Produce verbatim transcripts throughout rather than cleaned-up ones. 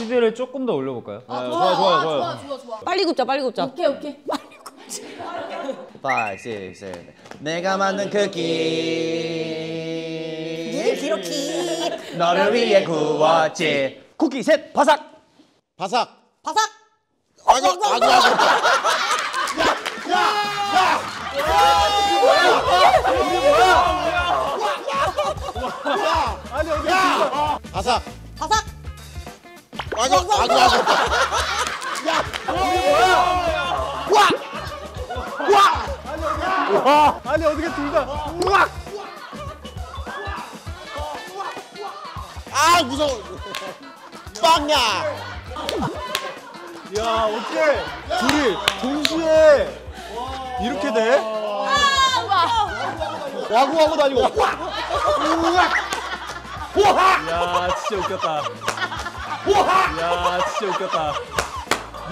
치즈를 조금 더 올려볼까요? 아, 네, 좋아, 좋아, 좋아, 좋아, 좋아, 좋아, 좋아. 빨리 굽자, 빨리 굽자. 오케이, 오케이. 빨리 굽자. 오, 육, 칠. 내가 만든 쿠키. 늘 기록히. 너를 위해 구웠지. 쿠키 셋, 바삭. 바삭. 바삭. 아이고, 아이고, 아이고. 야, 야, 야. 이게 뭐야? 야! 아니 어디 야! 바삭! 바삭! 아이고 아이고 아이고 야! 이게 뭐야? 와! 와! 아니 어디 와! 아니 어떻게 둘 다 와! 아 무서워! 빵야! 야 어떻게 둘이 동시에 이렇게 돼? 아! 와! 와구와구도 아니고 와! 야, 진짜 웃겼다. 야, 진짜 웃겼다.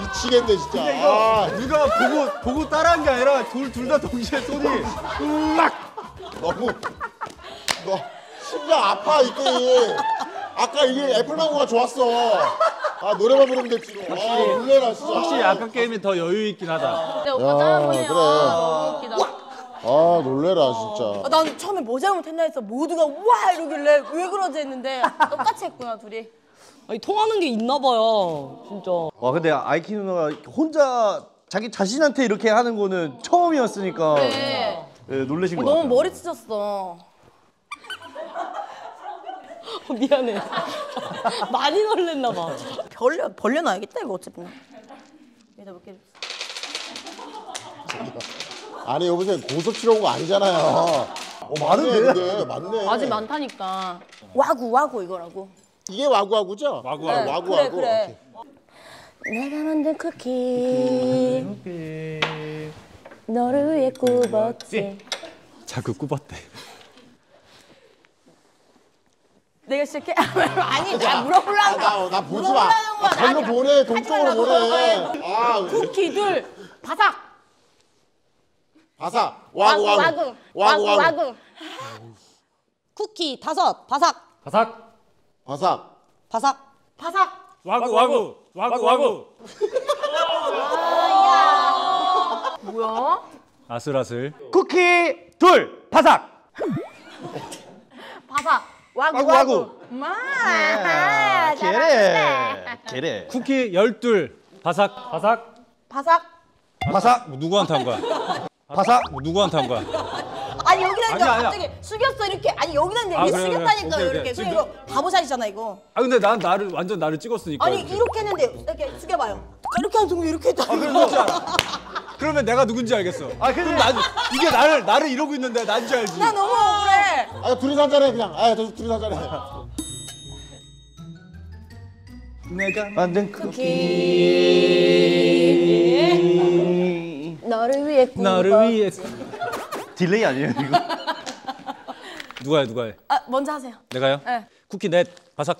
미치겠네, 진짜. 근데 이거 아. 누가 보고, 보고 따라한 게 아니라 둘, 둘 다 동시에 손이 으악! 너무, 너, 심장 아파, 이게. 아까 이게 애플망고가 좋았어. 아, 노래만 부르면 됐지. 확실히, 아, 놀래라, 진짜. 확실히 아까 게임이 더 여유있긴 하다. 근데 오빠 따라보네요. 그래. 아, 아 놀래라 진짜. 아, 난 처음에 뭐 잘못했나 해서 모두가 와 이러길래 왜 그러지 했는데 똑같이 했구나 둘이. 아니 통하는 게 있나 봐요 진짜. 와 근데 아이키 누나가 혼자 자기 자신한테 이렇게 하는 거는 처음이었으니까 네. 네, 놀라신 거 어, 같아요. 너무 머리 찢었어. 어, 미안해. 많이 놀랬나 봐. 벌려, 벌려놔야겠다 이거 어차피. 여기다 몇 개 줬어. 아니 여보세요 고소 치러 온 거 아니잖아요. 어, 많은데? 맞네, 맞네. 아직 많다니까. 와구 와구 이거라고. 이게 와구 와구죠? 와구 와구. 네, 와구, 그래, 와구. 그래. 내가 만든 쿠키. 쿠키. 너를 위해 굽었지. 자꾸 굽었대. 내가 시작해? 아니 나 물어보려는 거야. 나 보지 마. 전혀 보내. 동쪽으로 보내. 아, 쿠키 둘 바삭. 바삭! 와구 와구! 와구 와구! 쿠키 다섯! 바삭! 바삭! 바삭! 바삭! 바삭! 와구 와구! 와구 와구! 아, 야! 뭐야? 아슬아슬 쿠키 둘! 바삭! 바삭! 와구 와구! 마! 잘한다! 그래! 쿠키 열둘! 바삭! 바삭! 바삭! 바삭! 누구한테 한 거야? 바삭? 누구한테 한 거야? 아니 여기다 이거 갑자기 숙였어 이렇게. 아니 여기다 이렇게 아, 그래, 숙였다니까 그래, 그래. 이렇게. 그래 이거 바보샷이잖아 이거. 아 근데 난 나를 완전 나를 찍었으니까. 아니 이렇게, 이렇게 했는데 이렇게 숙여봐요. 이렇게 한 종류 이렇게 했다. 아, 그러면 내가 누군지 알겠어. 아 그럼 난 이게 나를 나를 이러고 있는데 난지 알지. 나 너무 억울해. 아 둘이서 한 잔해 그냥. 아 둘이서 한 잔해. 내가 만든 쿠키. 너를 위해 굽었지. 너를 위해 딜레이 아니에요 이거? 누가 해 누가 해? 아 먼저 하세요. 내가요? 네. 쿠키 넷 바삭.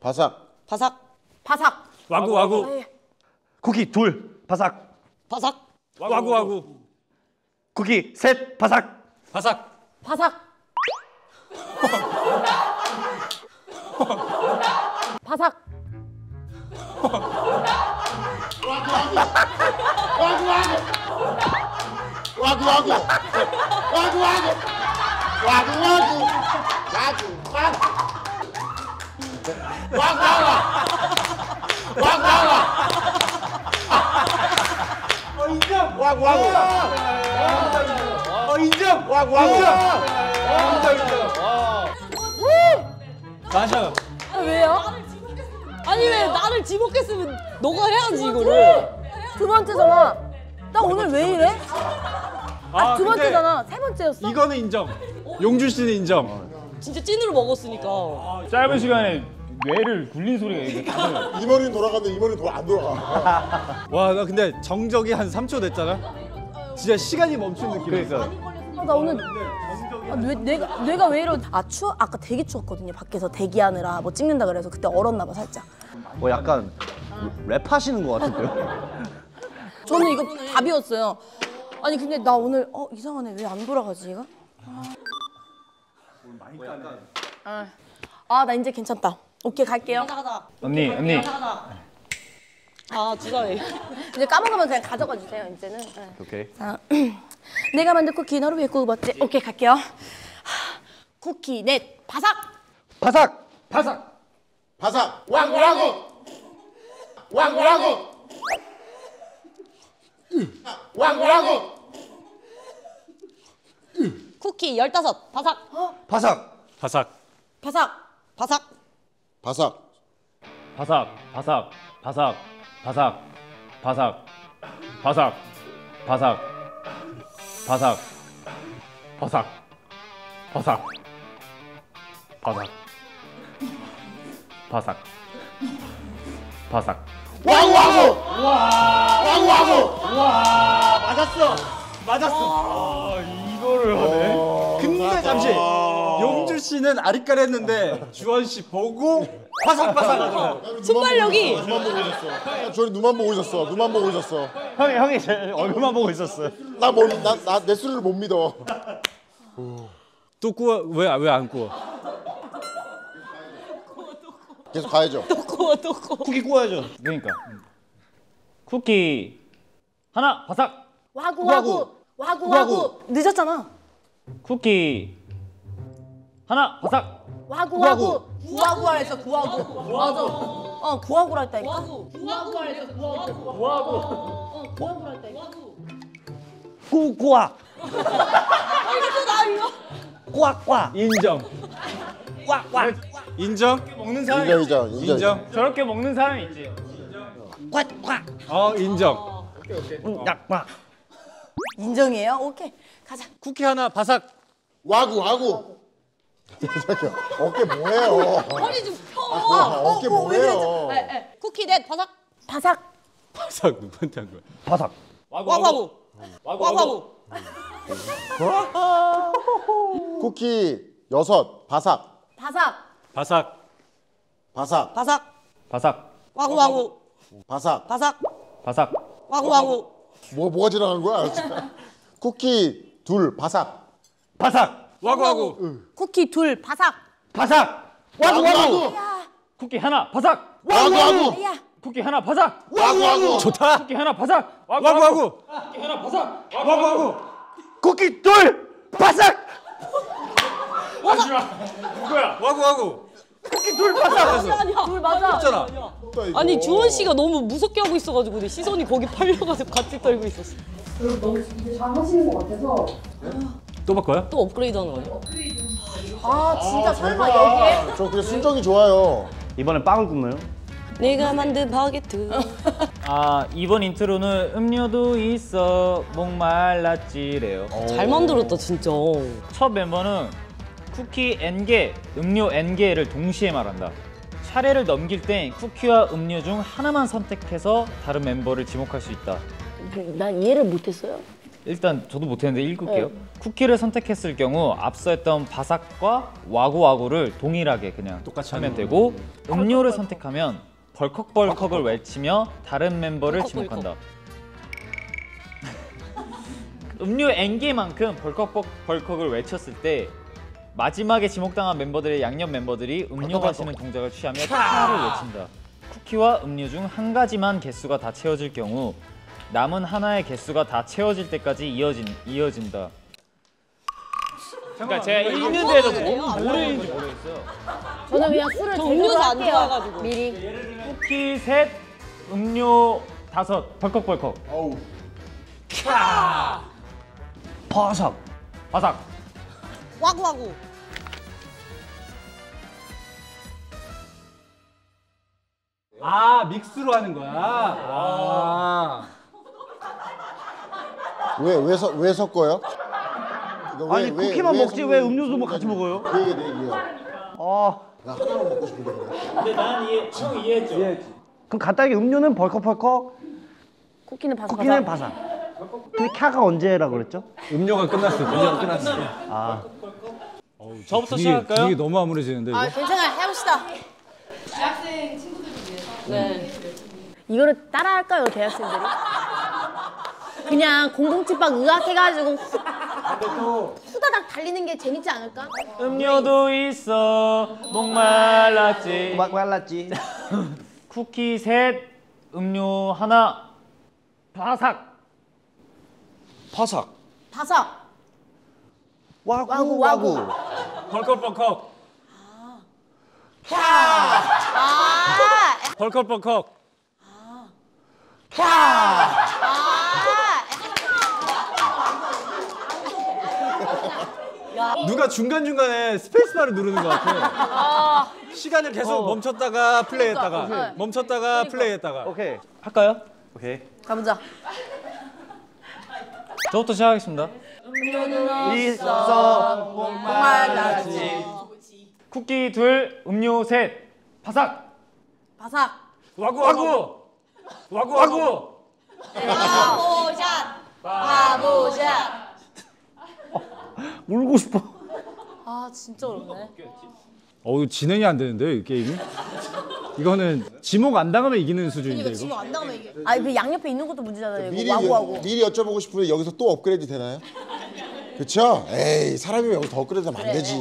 바삭. 바삭. 바삭. 와구 와구. 아, 예. 쿠키 둘 바삭. 바삭. 와구 와구. 와구. 쿠키 셋 바삭. 바삭. 바삭. 바삭. 와구. 와구 와구 와구 와구 와구 와구 와구 와구 와구 와구 어 인정 와구 와구 어 인정 와구 와구 인정 인정 맞아. 왜요? 아니 왜 나를 지목했으면 너가 해야지 이거를. 두 번째잖아. 나 오늘 왜 이래? 아, 아, 두 번째잖아. 세 번째였어. 이거는 인정. 어? 용준 씨는 인정. 어. 진짜 찐으로 먹었으니까. 아, 짧은 시간에 뇌를 굴린 소리가 있네. 이 머리는 돌아가는데 이 머리는 안 돌아가. 와, 나 근데 정적이 한 삼 초 됐잖아. 진짜 시간이 멈춘 어, 느낌이 있어. 아, 나 오늘 아, 뇌, 뇌가, 뇌가 왜 이러지? 아, 추워? 아까 되게 추웠거든요. 밖에서 대기하느라 뭐 찍는다 그래서 그때 얼었나 봐, 살짝. 어, 약간 랩하시는 것 같은데요? 저는 이거 답이었어요. 아니 근데 나 오늘 어 이상하네 왜 안 돌아가지 얘가? 오늘 많이 까네. 아 나 이제 괜찮다. 오케이 갈게요. 가자 가자. 언니 언니. 아, 주사위. 이제 까먹으면 그냥 가져가 주세요, 이제는. 네. 오케이. 자, 내가 만든 쿠키 너를 위해 구워봤지. 오케이, 갈게요. 쿠키 넷, 바삭! 바삭! 바삭! 바삭! 왕우라고! 왕우라고! 왕우라고! 쿠키 열다섯, 바삭! 바삭! 바삭! 바삭! 바삭! 바삭! 바삭, 바삭, 바삭, 바삭, 바삭, 바삭, 바삭, 바삭, 바삭, 바삭, 바삭, 바삭, 바삭. 왕왕호! 왕왕호! 와, 맞았어, 맞았어. 이거를 하네. 근데 잠시 용주 씨는 아리까리 했는데 주원 씨 보고. 바삭바삭하죠. 순발력이. 눈만 보고 있었어. 저리 눈만 보고 있었어. 눈만 보고 있었어. 형이 형이 제 얼굴만 보고 있었어. 나 뭘 나 나 내 술을 못 믿어. 또 구워. 왜 왜 안 구워? 계속 가야죠. 또 구워 또 구워. 쿠키 구워야죠. 그러니까. 쿠키 하나 바삭. 와구 와구 와구 와구. 늦었잖아. 쿠키 하나 바삭. 와구 와구. 구하구라 했어, 구하구. 구하구. 어, 구하구라 했다니까. 구하구. 구하구라 했어, 구하구. 구하구. 어, 구하구라 했다니까. 꾸꾸아. 아, 이거 또 나 이거. 꾸아꾸아. 인정. 꾸아꾸아. 인정. 먹는 사람 인정, 인정. 인정. 저렇게 먹는 사람 있지. 인정. 꾸아꾸아. 어, 인정. 오케이, 오케이. 꾸아꾸아. 인정이에요? 오케이. 가자. 쿠키 하나 바삭. 와구, 와구. 어깨 뭐예요? 허리 좀 펴! 아, 어깨 어, 뭐예요? 에, 에. 쿠키 넷 바삭! 바삭! 바삭 누구한테 한 거야? 바삭! 와구와구! 와구와구! 쿠키 여섯 바삭! 바삭! 바삭! 바삭! 바삭! 바삭! 와구와구! 바삭! 바삭! 바삭! 와구와구! 뭐, 뭐가 지나간 거야? 쿠키 둘 바삭! 바삭! 와구와구. 쿠키 둘 바삭. 바삭. 와구와구. 쿠키 하나 바삭. 와구와구. 쿠키 하나 바삭. 와구와구. 좋다. 쿠키 하나 바삭. 와구와구. 쿠키 하나 바삭. 와구와구. 쿠키 둘 바삭. 누구야? 와구와구. 쿠키 둘 바삭. 아니야. 둘 맞아. 있잖아. 아니 주원 씨가 너무 무섭게 하고 있어가지고 내 시선이 거기 팔려가지고 같이 떨고 있었어. 너무 잘하시는 것 같아서. 또 바꿔요? 또 업그레이드 하는 거예요? 아 진짜 아, 설마 여기에? 저 그냥 순정이 좋아요. 이번엔 빵을 굽나요? 내가 만든 바게트. 아 이번 인트로는 음료도 있어 목말랐지래요. 잘 만들었다 진짜. 첫 멤버는 쿠키 엔 개, 음료 엔 개를 동시에 말한다. 차례를 넘길 땐 쿠키와 음료 중 하나만 선택해서 다른 멤버를 지목할 수 있다. 난 이해를 못했어요. 일단 저도 못했는데 읽을게요. 네. 쿠키를 선택했을 경우 앞서 했던 바삭과 와구와구를 동일하게 그냥 똑같이 하면 되고 음료를 선택하면 벌컥벌컥을 외치며 다른 멤버를 벌컥벌컥. 지목한다. 음료 엔 개만큼 벌컥벌컥을 외쳤을 때 마지막에 지목당한 멤버들의 양옆 멤버들이 음료 마시는 동작을 취하며 차를 외친다. 쿠키와 음료 중 한 가지만 개수가 다 채워질 경우 남은 하나의 개수가 다 채워질 때까지 이어진, 이어진다. 그러니까 제가 읽는 데도 모르는지 모르겠어요. 저는 그냥 술을 제대로 할게요. 미리. 쿠키 셋, 음료 다섯, 벌컥벌컥. 어우. 캬! 바삭. 바삭. 와구와구. 아, 믹스로 하는 거야. 아. 왜, 왜, 서, 왜 섞어요? 그러니까 아니 왜, 쿠키만 왜, 먹지 왜 음료수 뭐 같이 먹어요? 그 얘기 내 얘기야. 아, 나 하나만 먹고 싶은데 그래. 근데 난 이해, 형 이해했죠? 이해했지. 그럼 간단하게 음료는 벌컥벌컥 쿠키는 바삭 쿠키는 바삭. 근데 캬가 언제라고 그랬죠? 음료가 끝났어. 음료가 끝났어. 아, 어우, 저부터 시작할까요? 이게 너무 아무래지는데 이거? 아, 괜찮아요. 해봅시다. 대학생 친구들 위해서. 네. 이거를 따라할까요, 대학생들이? 그냥 공공집합 의학해가지고 후다닥 달리는 게 재밌지 않을까? 음료도 있어 목말랐지 목말랐지 쿠키 셋 음료 하나. 바삭. 바삭. 바삭. 와구 와구. 와구. 와구. 벌컥벌컥. 아. 캬. 아. 벌컥벌컥. 아. 캬. 아. 누가 중간중간에 스페이스바를 누르는 것 같아. 아. 시간을 계속 어. 멈췄다가 플레이했다가 그러니까. 멈췄다가 그러니까. 플레이했다가. 오케이. 할까요? 오케이. 가보자. 저부터 시작하겠습니다. 음료는 있어 목말라지. 쿠키 둘, 음료 셋. 바삭. 바삭. 와구 와구. 와구 와구. 바보샷. 바보샷. 울고 싶어. 아 진짜 어렵네. 어우 진행이 안 되는데 이 게임이? 이거는 지목 안 당하면 이기는 수준인데 이거? 지목 안 당하면 이기. 아니 그 양옆에 있는 것도 문제잖아요. 미리 이거. 와구와구. 미리 여쭤보고 싶은데 여기서 또 업그레이드 되나요? 그렇죠? 에이 사람이 여기 더 업그레이드 하면 안 그래. 되지.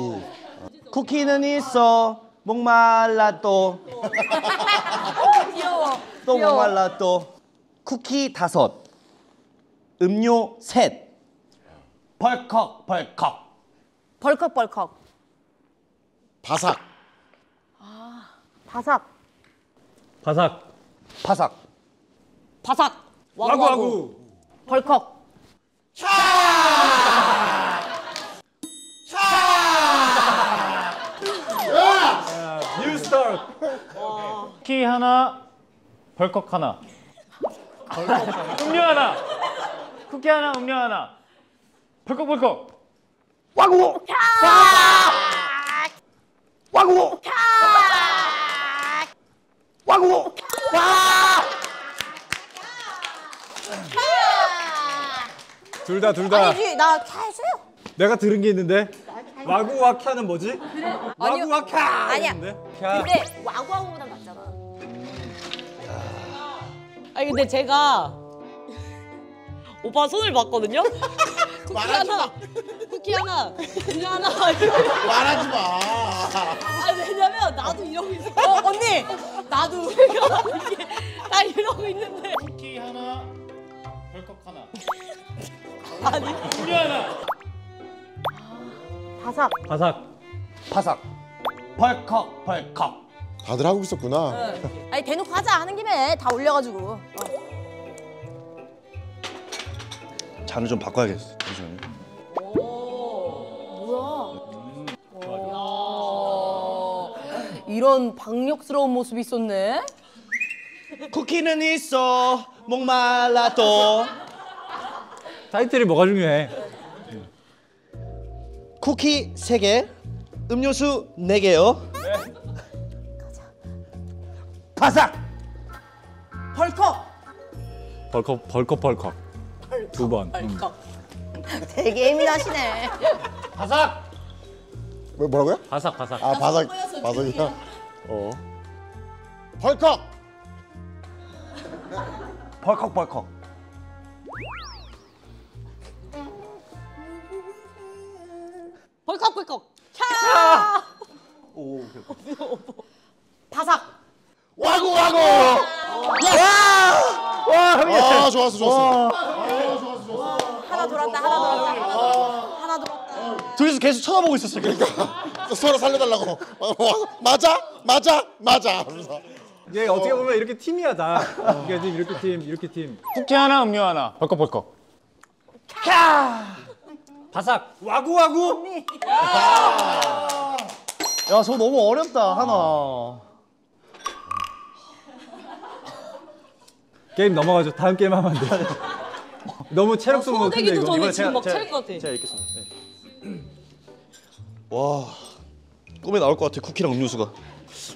쿠키는 있어 목말라 또. 오, 귀여워. 또 귀여워. 목말라 또. 쿠키 다섯. 음료 셋. 벌컥 벌컥. 벌컥 벌컥. 바삭. 아, 바삭. 바삭. 바삭. 바삭. 와구와구. 와구. 벌컥. 샤! 샤! 야! 뉴 스타트. 쿠키 하나. 벌컥 하나. 벌컥. 음료 하나. 쿠키 하나, 음료 하나. 벌컥 벌컥. 와구. 샤! 와구! 와구! 와! 둘 다 둘 다. 아니지 나 차에서요. 내가 들은 게 있는데. 와구 와캬는 뭐지? 그래? 와구 와캬. 아니야. 근데 와구 와구보다 낫잖아. 아니 근데 제가 오빠 손을 봤거든요. 쿠키 하나, 쿠키 하나, 음료 하나. 말하지 마. 아 왜냐면 나도 이러고 있어. 어, 언니, 나도 이게 나 이러고 있는데. 쿠키 하나, 벌컥 하나. 아니 음료 하나. 바삭. 바삭. 바삭. 벌컥 벌컥. 다들 하고 있었구나. 응. 아니 대놓고 하자 하는 김에 다 올려가지고. 어. 잔을 좀 바꿔야겠어. 잠시만요. 오, 뭐야? 음. 이런 박력스러운 모습이 있었네. 쿠키는 있어 목말라도. 타이틀이 뭐가 중요해? 쿠키 세 개, 음료수 네 개요. 네. 가자. 바삭. 벌컥. 벌컥 벌컥 벌컥. 두 번. 벌컥. 되게 예민하시네. 바삭. 뭐, 뭐라고요? 바삭 바삭. 아 바삭 바삭이야. 어. 벌컥. 벌컥 벌컥. 벌컥 벌컥. 캬. 오. 바삭. 와구 와구. 와. 와. 아 좋았어 좋았어. 하나 돌았다, 하나 돌았다, 하나 돌았다, 하나 돌았다. 둘이서 계속 쳐다보고 있었어, 그러니까. 서로 살려달라고. 맞아, 맞아, 맞아. 그래서. 얘 어떻게 보면 이렇게 팀이야, 다. 이게 지금 이렇게 팀, 이렇게 팀. 쿠키 하나, 음료 하나. 벌컥벌컥. 캬! 바삭. 와구와구. 야, 저거 너무 어렵다, 하나. 게임 넘어가죠. 다음 게임 하면 안 돼. 너무 체력 소모가 큰데 이거. 소모되기도 전에 지금 막 체력 같아. 제가 읽겠습니다. 네. 와, 꿈에 나올 것 같아. 쿠키랑 음료수가.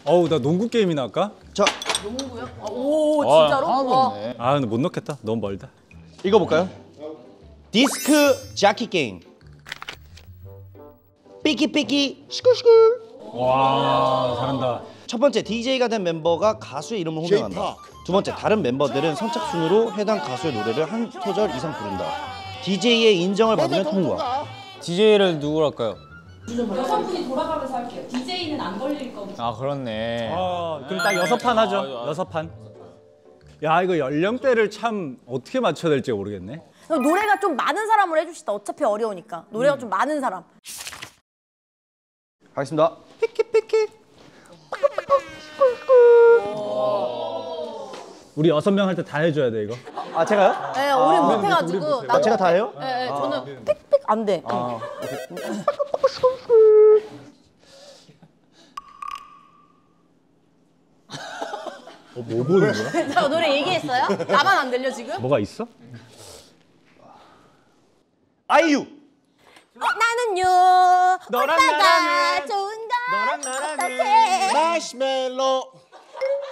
어우, 나 농구 게임이나 할까? 자. 농구요? 오, 진짜로? 아, 아 근데 못 넣겠다. 너무 멀다. 읽어볼까요? 디스크자키 게임. 삐끼삐끼 시끌시끌. 와, 잘한다. 첫 번째, 디제이가 된 멤버가 가수의 이름을 호명한다. 두 번째, 다른 멤버들은 선착순으로 해당 가수의 노래를 한 소절 이상 부른다. 디제이의 인정을 받으면 통과. 디제이를 누구로 할까요? 여섯 분이 돌아가면서 할게요. 디제이는 안 걸릴 겁니다. 아, 그렇네. 아, 그럼 딱 여섯 판 하죠. 여섯 판. 야, 이거 연령대를 참 어떻게 맞춰야 될지 모르겠네. 노래가 좀 많은 사람으로 해주시다. 어차피 어려우니까. 노래가 음. 좀 많은 사람. 가겠습니다. 피키피키. 우리 여섯 명 할 때 다 해줘야 돼, 이거. 아, 제가요? 네, 우리 아, 못해가지고. 아, 제가 다 해요? 네, 네 아, 저는 네. 픽픽 안 돼. 아, 어, 뭐 보는 거야? 저 노래 얘기했어요? 나만 안 들려 지금? 뭐가 있어? 아이유! 어, 나는요 너랑 나랑 좋은 걸 어떡해 마시멜로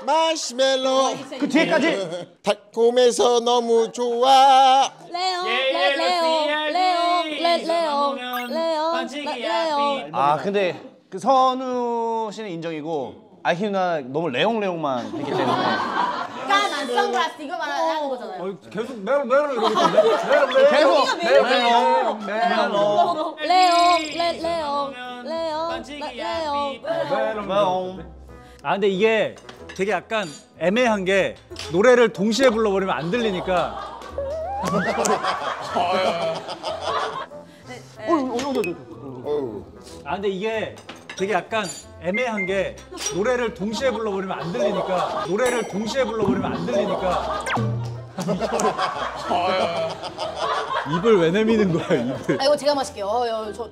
마시멜로 그 뒤에까지 달콤해서 너무 좋아 레옹 레옹 레옹 레옹 레옹 아 근데 그 선우 씨는 인정이고 아이키 누나 너무 레옹레옹만 했기 때문에 까만 선글라스 이거 말하는 거잖아요. 어, 계속 매롱 매롱 이러고 있던데? 계속 매롱 매롱 매롱 레옹 레옹 레옹 레옹 레옹 아 근데 이게 되게 약간 애매한 게 노래를 동시에 불러버리면 안 들리니까 아 근데 이게 되게 약간 애매한 게 노래를 동시에 불러버리면 안 들리니까 노래를 동시에 불러버리면 안 들리니까 입을 왜 내미는 거야 입을? 아 이거 제가 마실게요. 어, 야, 저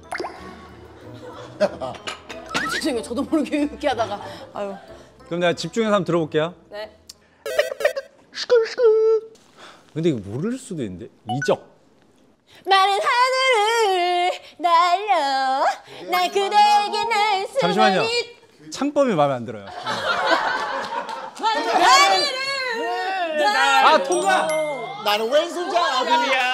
죄송해요. 저도 모르게 이렇게 하다가 아유. 그럼 내가 집중해서 한번 들어볼게요. 네. 근데 이거 모를 수도 있는데 이적. 나는 하늘을 날려 날 그대에게 날 수는 잠시만요. 창법이 마음에 안 들어요. 나는 하늘을 날려 아 통과! 나는 왼손자 아들이야.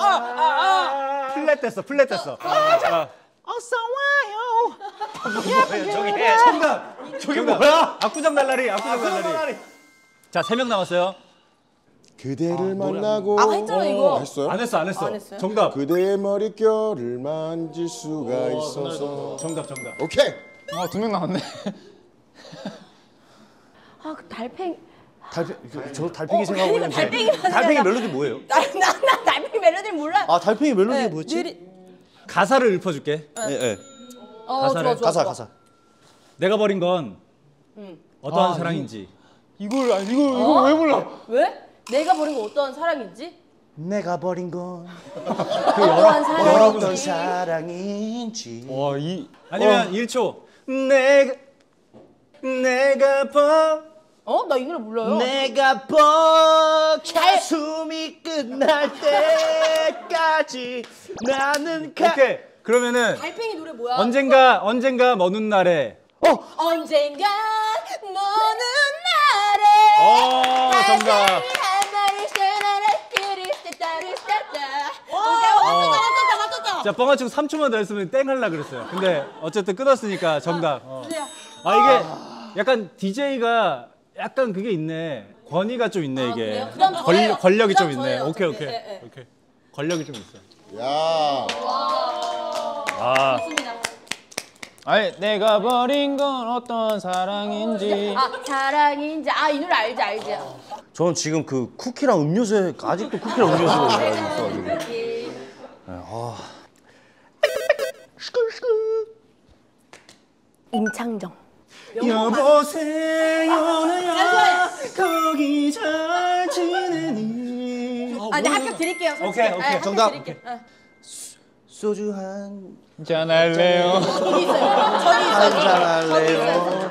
아, 아, 아. 플랫 됐어, 플랫 됐어. 아, 저, 아. 어서 와요. 저게 정답! 저게 뭐야? 압구정 날라리, 압구정 날라리. 자, 세 명 남았어요. 그대를 아, 만나고 아, 했잖아, 이거. 안 했어요? 안 했어, 안 했어. 안 했어요? 정답. 그대의 머릿결을 만질 수가 오, 있어서. 정답, 정답. 오케이. 아, 두 명 남았네. 아, 그 달팽이. 달팽 달팽이. 저 달팽이 어, 생각하고 있는데. 달팽이, 달팽이 멜로디 뭐예요? 나, 나, 나 달팽이 멜로디 몰라. 아, 달팽이 멜로디 네, 뭐였지? 느리... 가사를 읊어줄게. 예, 네. 예. 네, 네. 어, 가사를. 좋아, 좋아, 가사, 좋아. 가사. 내가 버린 건 음. 어떠한 아, 사랑인지. 음. 이걸 아니 이거 어? 이거 왜 몰라? 왜? 내가 버린 거 어떠한 사랑인지? 내가 버린 건 어떠한 사랑인지? 어떤 사랑인지? 와 이 아니면 어. 일 초. 내가 내가 버 어? 나 이걸 몰라요. 내가 버 가슴이 끝날 때까지 나는 가 오케이. 그러면은 달팽이 노래 뭐야? 언젠가 언젠가 먼 날에 어 언젠가 먼 오, 정답. 오! 자, 뻥아치고 삼 초만 더 했으면 땡 하려고 그랬어요. 근데 어쨌든 끊었으니까 정답. 어. 아, 이게 약간 디제이가 약간 그게 있네. 권위가 좀 있네, 이게. 아, 권력, 권력이 좀 있네. 오케이, 오케이. 오케이. 권력이 좀 있어. 야. 아. 아니 내가 버린 건 어떤 사랑인지 아 사랑인지 아 이 노래 알지 알지 저는 지금 그 쿠키랑 음료수에 아직도 쿠키랑 음료수에 있어가지고 아 임창정 여보세요 나야 거기 잘 지내니 아 근데 합격 드릴게요 솔직히. 오케이 오케이 정답 소주 한 잔 할래요. 저기 있어요. 저기 있어요. 한 잔 할래요.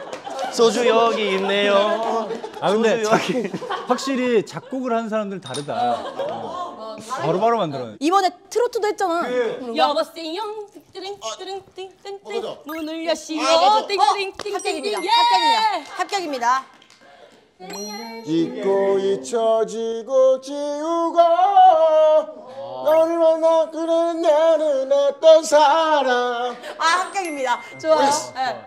소주 여기 있네요. 아 근데 자기 확실히 작곡을 하는 사람들 다르다. 바로바로 만들어요. 이번에 트로트도 했잖아. 여보세요. 띵띵띵띵 문을 여시오. 띵띵띵띵 합격입니다. 합격입니다. 합격입니다. 잊고 잊혀지고 지우고. 너를 만나 그는 나는 어떤 사람 아 합격입니다. 좋아요. 네.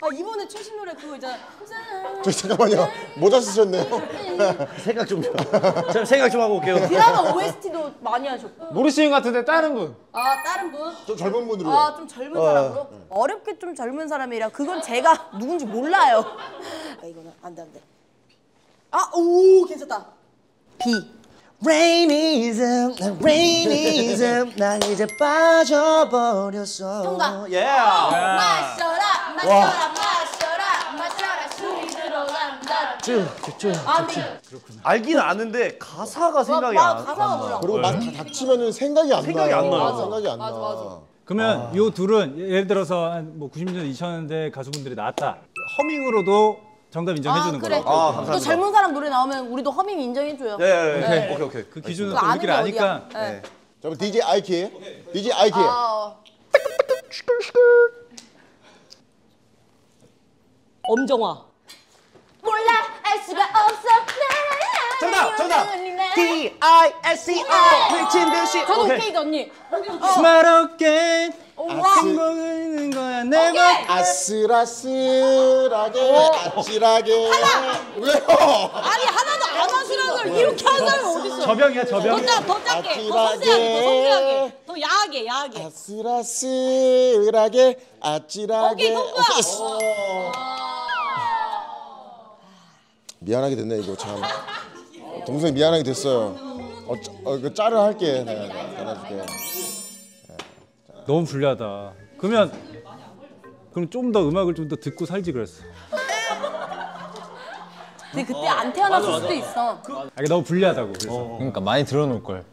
아 이번에 최신 노래 그거 이제 저 잠깐만요. 모자 쓰셨네요. 생각 좀 좀 생각 좀 하고 올게요. 드라마 오에스티도 많이 하셨고. 모르시는 같은데 다른 분. 아 다른 분? 좀 젊은 분으로. 아 좀 젊은 어. 사람으로. 어렵게 좀 젊은 사람이라 그건 제가 누군지 몰라요. 아 이거는 안 돼 안 돼. 아 오 괜찮다. B. Rainism, Rainism, 난 이제 빠져버렸어. 통과. Yeah. 마셔라, 마셔라, 마셔라, 마셔라, 술이 들어간다. 쭈쭈쭈. 그렇구나. 알긴 아는데 가사가 생각이 안 나. 그리고 막 닥치면은 생각이 안 나. 생각이 안 나. 생각이 안 나. 그러면 요 둘은 예를 들어서 뭐 구십 년, 이천 년대 가수분들이 나왔다. 허밍으로도. 정답 인정해주는 아, 그래. 거라고. 아, 감사합니다. 또 젊은 사람 노래 나오면 우리도 허밍 인정해줘요. 예, 예, 예. 네. 오케이, 오케이. 그 기준은 또 우리끼리 아니까. 네. 네. 자, 디제이 아이키. 디제이 아이키. 아... 엄정화. 몰라, 알 수가 없어. 정답, 정답. 디 아이 에스 이 오. 미친 듯이. 저도 오케이죠, 언니. 스마트하게. 성공하는 거야 내가 아슬아슬하게 아찔하게. 왜요? 아니 하나도 안 아슬한 걸 이렇게 하는 사람이 어딨어. 저병이야 저병. 더 작게 더 섬세하게 더 섬세하게 더 야하게 야하게 아슬아슬하게 아찔하게. 오케이 통과. 미안하게 됐네 이거 참. 동생 미안하게 됐어요. 어 짤을 할게 내가 달아줄게. 너무 불리하다. 그러면 그럼 좀 더 음악을 좀 더 듣고 살지 그랬어. 근데 그때 어, 안 태어났을 맞아, 수도 맞아. 있어. 그... 아, 너무 불리하다고. 그래서. 어, 그러니까 많이 들어놓을 걸.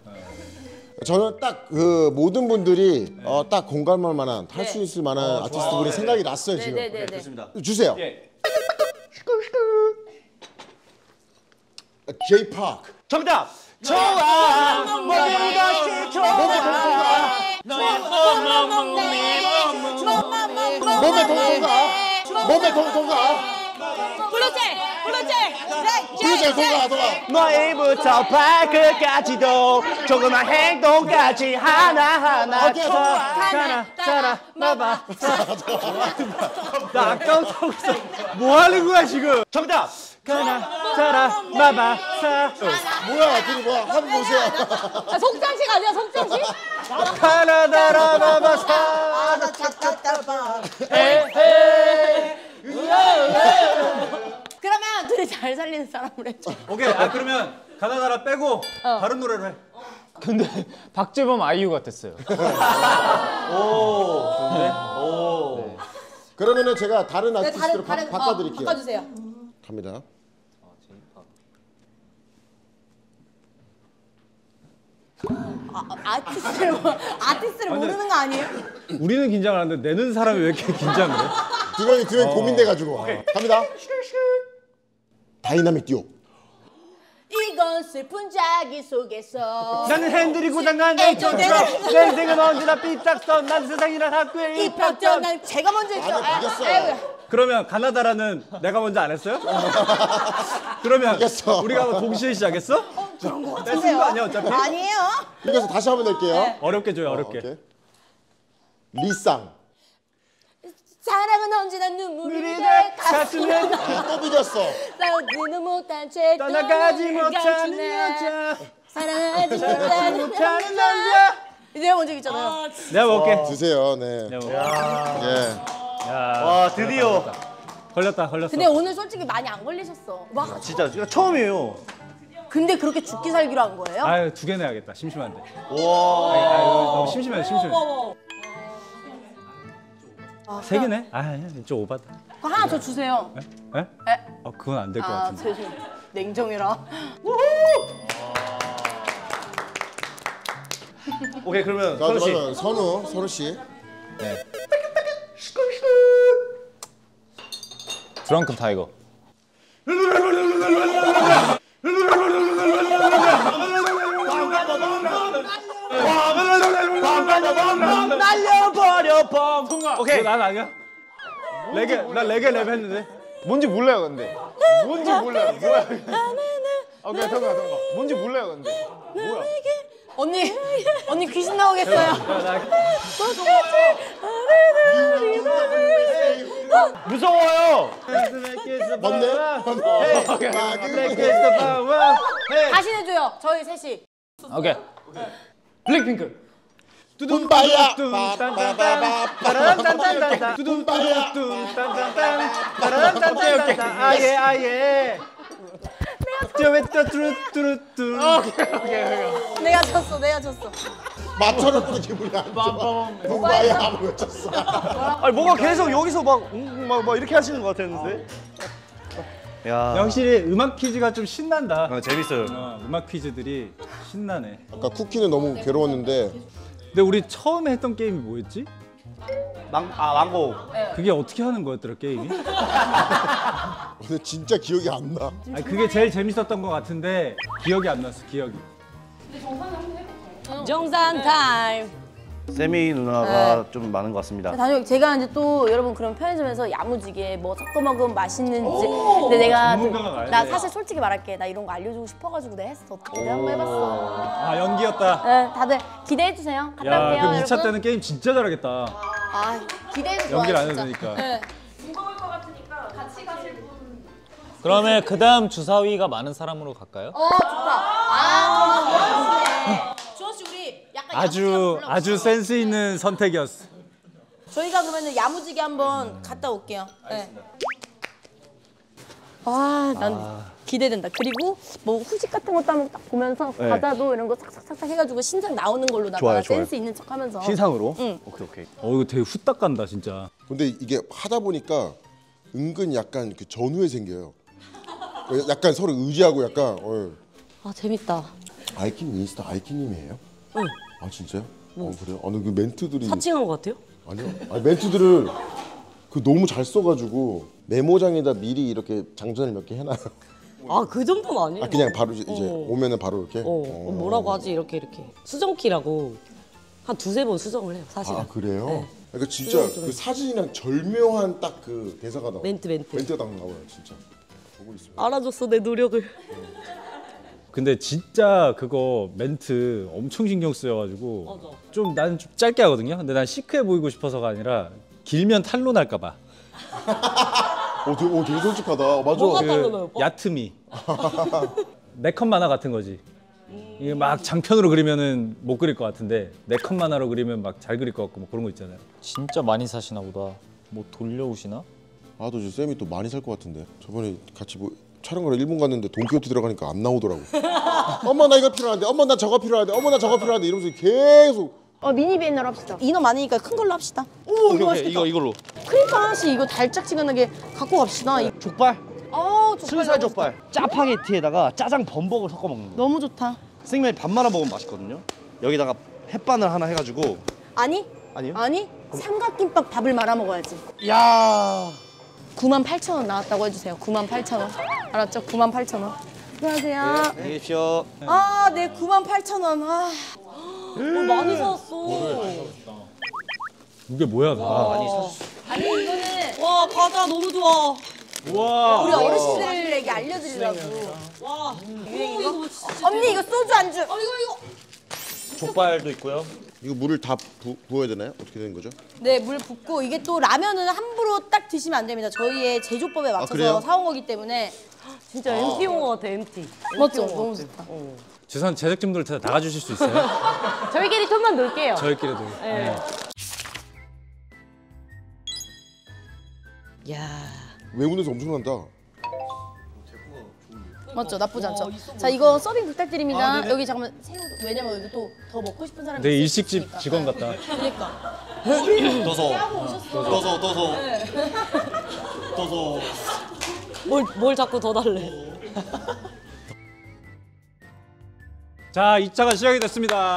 저는 딱 그 모든 분들이 네. 어, 딱 공감할 만한 할 수 있을 만한 어, 아티스트분이 생각이 났어요 지금. 네, 네, 네, 네. 좋습니다. 주세요. 네. 제이팍. 정답. 좋아. 모두가 싫어. 몸에 통통가 몸에 통통가 몸에 통통가 블루제 블루제 블루제 통통가 통과. 머리부터 발끝까지도 조그만 행동까지 하나하나 통과. 따라 마바 나 깜짝 놀랐어. 뭐 하는 거야 지금. 정답. 가나 따라 마바 사. 뭐야 지금 뭐야 한번 보세요. 송장식 아니야 송장식? 가나다라마바사 차차차바 에헤 으아. 그러면 둘이 잘 살리는 사람으로 해줘. 오케이. 아 그러면 가나다라 빼고 어. 다른 노래로 해. 근데 박재범 아이유 같았어요. 오 좋은데? 오 네. 그러면은 제가 다른 아티스트로 네, 다른, 바, 다른, 바꿔드릴게요. 어, 바꿔주세요. 갑니다. 아, 아티스트를, 아티스트를 아니, 모르는 거 아니에요? 우리는 긴장을 하는데 내는 사람이 왜 이렇게 긴장을 해? 두 명이 두 명이 어. 고민돼가지고. 오케이. 갑니다. 다이나믹 듀오. 이건 슬픈 자기 속에서 나는 핸들이 고장난 내 인생은 언제나 삐딱서 난 세상이란 학교에 입학점. 난 제가 먼저 했죠. 아니, 이겼어요. 그러면 가나다라는 내가 먼저 안 했어요? 그러면 이겼어. 우리가 동시에 시작했어? 어, 그런 거 같은데요? 내 승부 아니야 어차피? 아니에요. 이겨서 다시 한번 낼게요. 네. 어렵게 줘요 어렵게. 어, 리쌍. 사랑은 언제나 눈물이 돼 가슴에. 또 비겼어. 싸우지는 못한 채 떠나가지 못하는 여자 사랑하지 못하는 남자. 내가 먼저 있잖아요. 내가 먹게. 드세요. 네. 와 드디어 걸렸다 걸렸어. 근데 오늘 솔직히 많이 안 걸리셨어. 와 진짜 처음이에요. 근데 그렇게 죽기 살기로 한 거예요? 아유 두 개 내야겠다. 심심한데. 와 너무 심심해 심심해. 아, 세 개네? 아, 좀 오바다. 그거 하나 더 주세요. 에? 에? 에? 아, 그건 안 될 것 아, 같은데. 아, 죄송해요. 냉정해라. 우후! 오케이, 그러면 선우 씨. 선우, 선우 씨. 네. 드렁큰 타이거. 날려버려 뻥. 오케이. 난 아니야. 레게 나 레게 랩 했는데. 뭔지 몰라요 근데. 뭔지 몰라요. 뭐야. 오케이 잠깐 잠깐. 뭔지 몰라요 근데. 뭐야. 언니 언니 귀신 나오겠어요. 무서워요. 맞네? 다시 해줘요. 저희 셋이. 오케이. 블랙핑크. 둠바야 딴딴딴딴 둠바야 딴딴딴딴 아예 아예 뚜루뚜루뚜루 내가 졌어 내가 졌어 맞춰놓고도 기분이 안 좋아 둠바야 하고 외쳤어 아니 뭐가 계속 여기서 막 이렇게 하시는 것 같았는데 야. 확실히 음악 퀴즈가 좀 신난다 어, 재밌어요 어, 음악 퀴즈들이 신나네 아까 쿠키는 너무 괴로웠는데 근데 우리 처음에 했던 게임이 뭐였지? 망, 아 망고 그게 어떻게 하는 거였더라 게임이? 근데 진짜 기억이 안 나 아니, 그게 제일 재밌었던 것 같은데 기억이 안 났어 기억이 근데 정산을 한번 해볼까요? 정산 타임 세미 누나가 네. 좀 많은 것 같습니다. 다시 제가 이제 또 여러분 그런 편의점에서 야무지게 뭐 섞어 먹으면 맛있는지 근데 내가 나 사실 솔직히 말할게 나 이런 거 알려주고 싶어가지고 내가 했어. 내가 한번 해봤어. 아 연기였다. 네, 다들 기대해 주세요. 갔다 야, 올게요. 그럼 이 차 때는 게임 진짜 잘하겠다. 아 기대해 주세요. 연기를 안 해도 되니까. 네. 무거울 것 같으니까 같이 가실 분. 그러면 그 다음 주사위가 많은 사람으로 갈까요? 어 좋다. 아. 아 아주 아주 센스 있는 선택이었어. 저희가 그러면 야무지게 한번 갔다 올게요. 알겠습니다. 아, 난 아... 기대된다. 그리고 뭐 후식 같은 것도 한번 딱 보면서 네. 과자도 이런 거 싹싹싹싹 해가지고 신상 나오는 걸로 나가 센스 있는 척하면서 신상으로. 응. 오케이 오케이. 어 이거 되게 후딱 간다 진짜. 근데 이게 하다 보니까 은근 약간 그 전후에 생겨요. 약간 서로 의지하고 약간. 어. 아 재밌다. 아이키님 인스타 아이키님이에요? 응. 아 진짜요? 뭐. 어, 그래요? 아니 그 멘트들이 사칭한 것 같아요? 아니요. 아니, 멘트들을 그 너무 잘 써가지고 메모장에다 미리 이렇게 장전을 몇 개 해놔요. 아 그 정도는 아니에요. 아 그냥 바로 이제 어. 오면은 바로 이렇게. 어. 어. 뭐라고 하지 이렇게 이렇게 수정키라고 한 두세 번 수정을 해요 사실은. 아 그래요? 네. 그러니까 진짜 그 사진이랑 절묘한 딱 그 대사가 나와요. 멘트 멘트. 멘트가 딱 나와요 진짜. 보고 있습니다. 알아줬어 내 노력을. 근데 진짜 그거 멘트 엄청 신경 쓰여가지고 좀 나는 좀 짧게 하거든요. 근데 난 시크해 보이고 싶어서가 아니라 길면 탄로 날까 봐. 오, 되게, 오, 되게 솔직하다. 맞아. 뭐가 탄로 나요? 야트미. 내 컷 만화 같은 거지. 이게 막 장편으로 그리면은 못 그릴 것 같은데 내 컷 만화로 그리면 막 잘 그릴 것 같고 뭐 그런 거 있잖아요. 진짜 많이 사시나 보다. 뭐 돌려오시나? 아, 또 쌤이 또 많이 살 것 같은데. 저번에 같이 뭐. 촬영하러 일본 갔는데 돈키호테 들어가니까 안 나오더라고. 엄마 나 이거 필요한데, 엄마 나 저거 필요한데, 엄마 나 저거 필요한데 이러면서 계속. 어 미니 비엔날 합시다. 인원 많으니까 큰 걸로 합시다. 오 이거 맛있겠다. 이거 이걸로. 크림빵 하나씩 이거 달짝지근하게 갖고 갑시다. 네. 족발. 어 족발. 순살 족발. 짜파게티에다가 짜장 범벅을 섞어 먹는 거. 너무 좋다. 생면 밥 말아 먹으면 맛있거든요. 여기다가 햇반을 하나 해가지고. 아니? 아니요? 아니? 그럼... 삼각김밥 밥을 말아 먹어야지. 야. 구만 팔천 원 나왔다고 해주세요. 구만 팔천 원. 알았죠? 구만 팔천 원. 안녕하세요. 안녕히 계십시오. 아, 네, 구만 팔천 원. 아, 음 많이 사왔어. 오, 이게 뭐야, 다. 와, 많이 사왔어. 아니, 이거는. 와, 과자 너무 좋아. 우와. 우리 어르신들에게 알려드리라고. 와, 음. 이거 뭐 진짜. 언니, 이거 소주 안주. 아, 이거, 이거. 족발도 있고요. 이거 물을 다 부, 부어야 되나요? 어떻게 되는 거죠? 네, 물 붓고 이게 또 라면은 함부로 딱 드시면 안 됩니다. 저희의 제조법에 맞춰서 아, 사온 거기 때문에 진짜 아, 엠티 온 거 같아, 엠티. 맞죠? 너무 좋다. 어. 죄송한 제작진분들 다 나가주실 수 있어요? 저희끼리 좀만 놀게요. 저희끼리도. 네. 네. 야. 외운에서 엄청난다. 맞죠? 나쁘지 않죠? 와, 자, 이거 서빙 부탁드립니다. 아, 여기 잠깐만 새우, 왜냐면 여기 또 더 먹고 싶은 사람이 내 일식집 있으니까. 직원 같다. 그러니까. 떠서. 떠서, 떠서. 떠서. 뭘, 뭘 자꾸 더 달래. 자, 이 차가 시작이 됐습니다.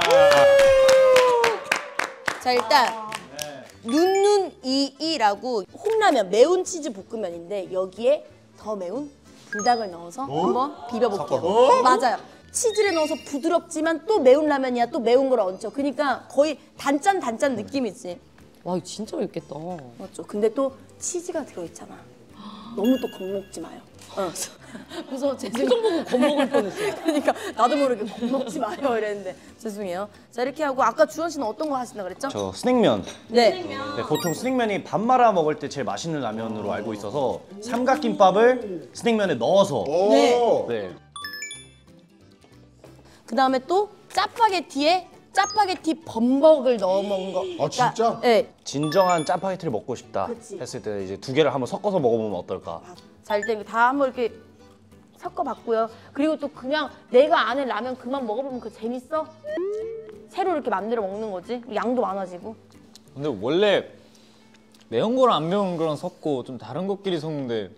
자, 일단 눈눈이이라고 홈라면 매운 치즈 볶음면인데 여기에 더 매운 불닭을 넣어서 어? 한번 비벼볼게요. 어? 맞아요. 치즈를 넣어서 부드럽지만 또 매운 라면이야. 또 매운 걸 얹죠. 그러니까 거의 단짠 단짠 느낌이지. 와 이거 진짜 맵겠다. 맞죠. 근데 또 치즈가 들어있잖아. 너무 또 겁먹지 마요. 어. 그래서 제 표정 보고 겁먹을 뻔했어요. 그러니까 나도 모르게 겁먹지 마요 이랬는데 죄송해요. 자 이렇게 하고 아까 주원 씨는 어떤 거 하신다 그랬죠? 저 스낵면. 네. 스낵면. 네. 보통 스낵면이 밥 말아 먹을 때 제일 맛있는 라면으로 알고 있어서 삼각김밥을 스낵면에 넣어서. 네. 네. 그 다음에 또 짜파게티에 짜파게티 범벅을 넣어 먹은 거. 아 진짜? 그러니까, 네. 진정한 짜파게티를 먹고 싶다 그치. 했을 때 이제 두 개를 한번 섞어서 먹어보면 어떨까? 자 일단 다 한번 이렇게 섞어봤고요. 그리고 또 그냥 내가 아는 라면 그만 먹어보면 그거 재밌어? 새로 이렇게 만들어 먹는 거지. 양도 많아지고. 근데 원래 매운 거랑 안 매운 거랑 섞고 좀 다른 것끼리 섞는데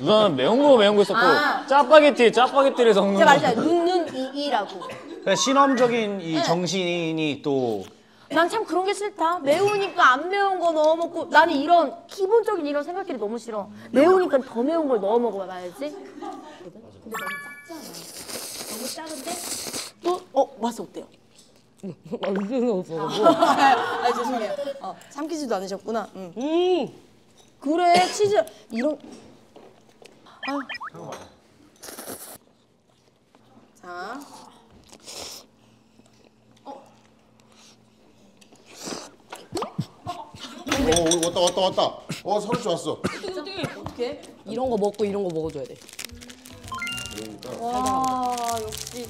누나는 매운 거 매운 거 섞고 아. 짜파게티 짜파게티를 섞는 거. 맞아요. 눈눈이이라고. 그러니까 신험적인 이 정신이 응. 또. 난 참 그런 게 싫다. 매우니까 안 매운 거 넣어 먹고 나는 이런 기본적인 이런 생각들이 너무 싫어. 매우니까 더 매운 걸 넣어 먹어봐야지. 근데 너무 작잖아. 너무 작은데? 또? 어? 맛이 어때요? 맛이 없어. 아 죄송해요. 어, 삼키지도 않으셨구나. 응. 음. 그래 치즈 이런. 아유. 자. 어, 왔다 왔다 왔다. 어, 서른 씨 왔어. 어떻게 어떻게? 이런 거 먹고 이런 거 먹어줘야 돼. 그러니까. 와, 역시.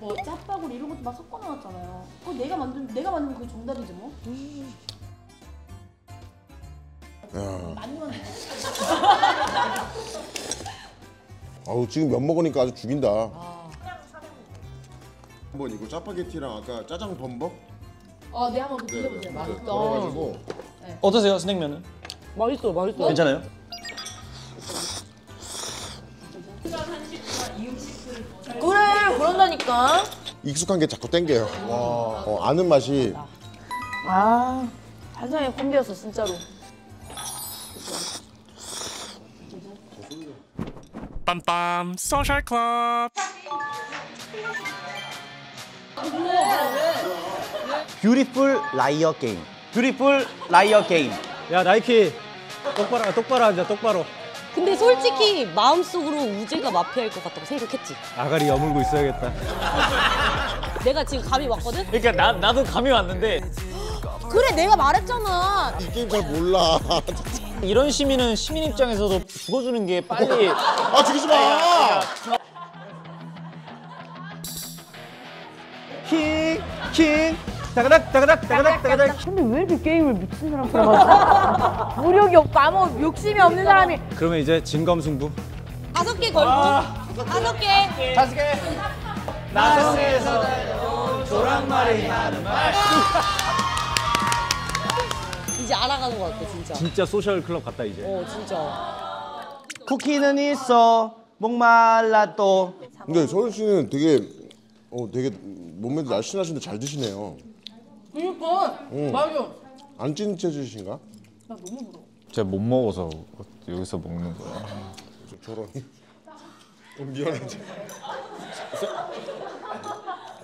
뭐 짜파구리 이런 것도 막 섞어 놨잖아요. 어, 내가 만든 내가 만든 그게 정답이지 뭐. 음. 야. 많이 만든. 아우 지금 면 먹으니까 아주 죽인다. 아. 한번 이거 짜파게티랑 아까 짜장 범벅. 어, 네 한번 드셔보세요. 맛있어. 걸어가지고. 네. 어떠세요, 스낵면은? 맛있어, 맛있어. 괜찮아요? 그래, 그런다니까. 익숙한 게 자꾸 땡겨요. 와, 어, 아는 맛이. 아, 환상의 콤비였어, 진짜로. 빰빰 소셜클럽. 뷰티풀 라이어 게임. 뷰티풀 라이어 게임. 야 나이키 똑바로 똑바로 앉아 똑바로. 근데 솔직히 마음속으로 우재가 마피아일 것 같다고 생각했지. 아가리 여물고 있어야겠다. 내가 지금 감이 왔거든? 그러니까 나, 나도 감이 왔는데. 그래 내가 말했잖아. 이 게임 잘 몰라. 이런 시민은 시민 입장에서도 죽어주는 게 빨리. 아 죽이지 마. 아, 킹 킹. 따가닥 따가닥 따가닥 따가닥. 근데 왜 이렇게 게임을 미친 사람처럼 하지? 무력이 없고 아무 욕심이 없는 사람이. 그러면 이제 진검승부. 다섯 개 걸고. 다섯 개. 다섯 개. 나성에서 달려온 조랑말이 하는 말. 이제 알아가는 것 같아 진짜. 진짜 소셜클럽 같다 이제. 어 진짜. 쿠키는 있어 목말라도. 근데 서윤 씨는 되게 어 되게 몸매도 날씬하신데 잘 드시네요. 그니까 응. 맞아. 안 찌는 체질이신가? 나 너무 부러워. 제가 못 먹어서 여기서 먹는 거야. 저런. 어, 미안해.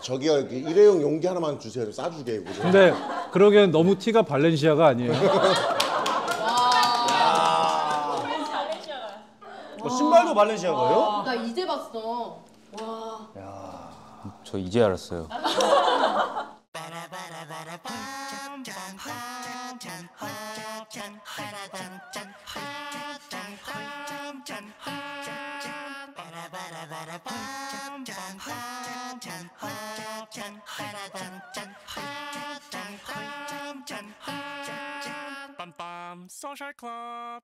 저기요 이렇게 일회용 용기 하나만 주세요. 싸주게. 그죠? 근데 그러기엔 너무 티가 발렌시아가 아니에요. 와. 어, 신발도 발렌시아가요? 나 이제 봤어. 와. 야. 저 이제 알았어요. 빰빰 소셜클럽